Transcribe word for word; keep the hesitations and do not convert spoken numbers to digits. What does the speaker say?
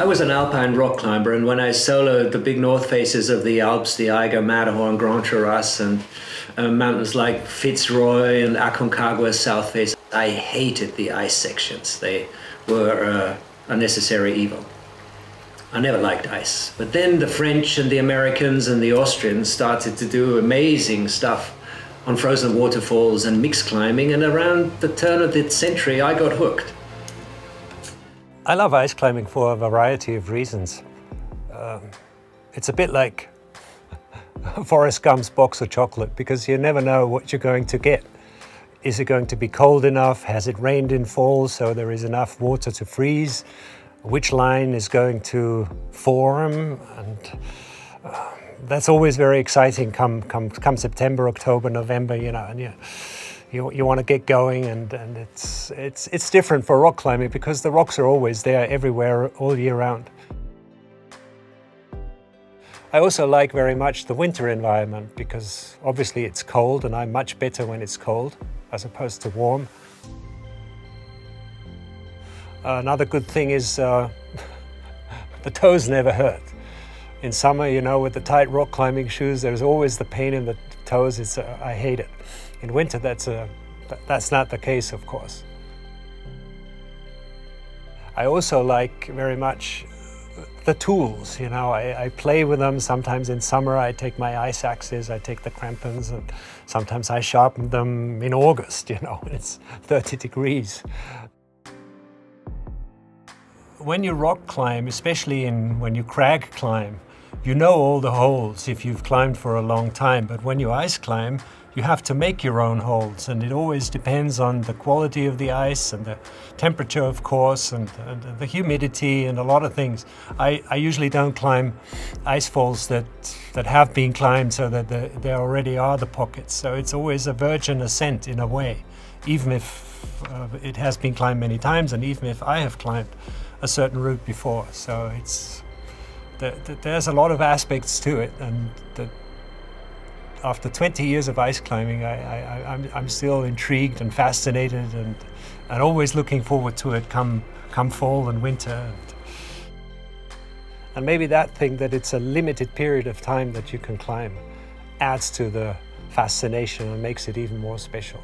I was an alpine rock climber, and when I soloed the big north faces of the Alps, the Eiger, Matterhorn, Grandes Jorasses, and uh, mountains like Fitz Roy and Aconcagua south face, I hated the ice sections. They were uh, a necessary evil. I never liked ice. But then the French and the Americans and the Austrians started to do amazing stuff on frozen waterfalls and mixed climbing, and around the turn of the century I got hooked. I love ice climbing for a variety of reasons. Um, it's a bit like Forrest Gump's box of chocolate, because you never know what you're going to get. Is it going to be cold enough? Has it rained in fall so there is enough water to freeze? Which line is going to form? And uh, that's always very exciting come, come, come September, October, November, you know, and yeah. You, you want to get going, and, and it's, it's, it's different for rock climbing because the rocks are always there everywhere all year round. I also like very much the winter environment because obviously it's cold, and I'm much better when it's cold as opposed to warm. Uh, another good thing is uh, the toes never hurt. In summer, you know, with the tight rock climbing shoes, there's always the pain in the toes. It's, uh, I hate it. In winter, that's, a, that's not the case, of course. I also like very much the tools, you know. I, I play with them. Sometimes in summer, I take my ice axes, I take the crampons, and sometimes I sharpen them in August, you know, when it's thirty degrees. When you rock climb, especially in, when you crag climb, you know all the holes if you've climbed for a long time, but when you ice climb, you have to make your own holes, and it always depends on the quality of the ice and the temperature, of course, and, and the humidity and a lot of things. I, I usually don't climb ice falls that, that have been climbed so that the, there already are the pockets. So it's always a virgin ascent in a way, even if uh, it has been climbed many times, and even if I have climbed a certain route before. So it's, the, the, there's a lot of aspects to it, and the, after twenty years of ice climbing, I, I, I'm, I'm still intrigued and fascinated, and, and always looking forward to it come, come fall and winter. And, and maybe that thing that it's a limited period of time that you can climb adds to the fascination and makes it even more special.